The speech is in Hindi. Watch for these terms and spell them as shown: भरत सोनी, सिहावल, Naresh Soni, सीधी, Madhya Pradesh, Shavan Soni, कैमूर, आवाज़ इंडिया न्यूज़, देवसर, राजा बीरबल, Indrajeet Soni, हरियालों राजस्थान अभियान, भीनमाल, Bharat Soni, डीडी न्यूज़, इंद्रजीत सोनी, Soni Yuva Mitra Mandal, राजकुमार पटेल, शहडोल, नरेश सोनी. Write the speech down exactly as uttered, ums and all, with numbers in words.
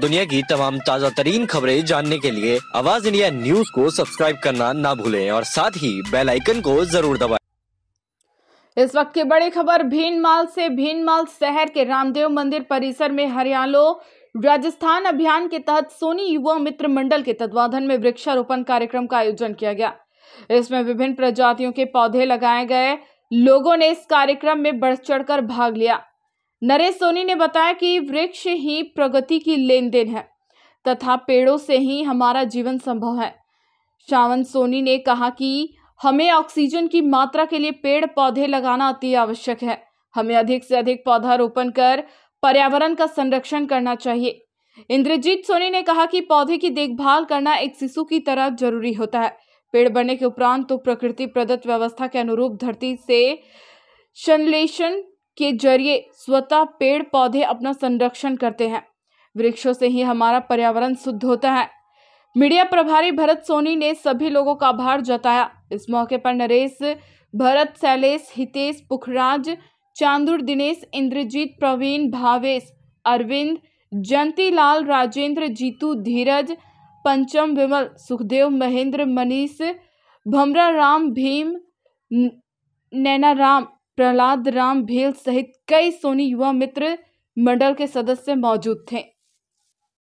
दुनिया की तमाम ताज़ा तरीन खबरें जानने के लिए आवाज इंडिया न्यूज को सब्सक्राइब करना ना भूलें और साथ ही बेल आइकन को जरूर दबाएं। इस वक्त की बड़ी खबर भीनमाल से। भीनमाल शहर के रामदेव मंदिर परिसर में हरियाणा राजस्थान अभियान के तहत सोनी युवा मित्र मंडल के तत्वाधान में वृक्षारोपण कार्यक्रम का आयोजन किया गया। इसमें विभिन्न प्रजातियों के पौधे लगाए गए। लोगों ने इस कार्यक्रम में बढ़ चढ़कर भाग लिया। नरेश सोनी ने बताया कि वृक्ष ही प्रगति की लेन देन है तथा पेड़ों से ही हमारा जीवन संभव है। शावन सोनी ने कहा कि हमें ऑक्सीजन की मात्रा के लिए पेड़ पौधे लगाना अति आवश्यक है। हमें अधिक से अधिक पौधारोपण कर पर्यावरण का संरक्षण करना चाहिए। इंद्रजीत सोनी ने कहा कि पौधे की देखभाल करना एक शिशु की तरह जरूरी होता है। पेड़ बनने के उपरांत तो प्रकृति प्रदत्त व्यवस्था के अनुरूप धरती से संश्लेषण के जरिए स्वतः पेड़ पौधे अपना संरक्षण करते हैं। वृक्षों से ही हमारा पर्यावरण शुद्ध होता है। मीडिया प्रभारी भरत सोनी ने सभी लोगों का आभार जताया। इस मौके पर नरेश, भरत, शैलेश, हितेश, पुखराज, चांदुर, दिनेश, इंद्रजीत, प्रवीण, भावेश, अरविंद, जंतीलाल, राजेंद्र, जीतू, धीरज, पंचम, विमल, सुखदेव, महेंद्र, मनीष, भमरा राम, भीम, नैना राम, प्रहलाद राम, भेल सहित कई सोनी युवा मित्र मंडल के सदस्य मौजूद थे।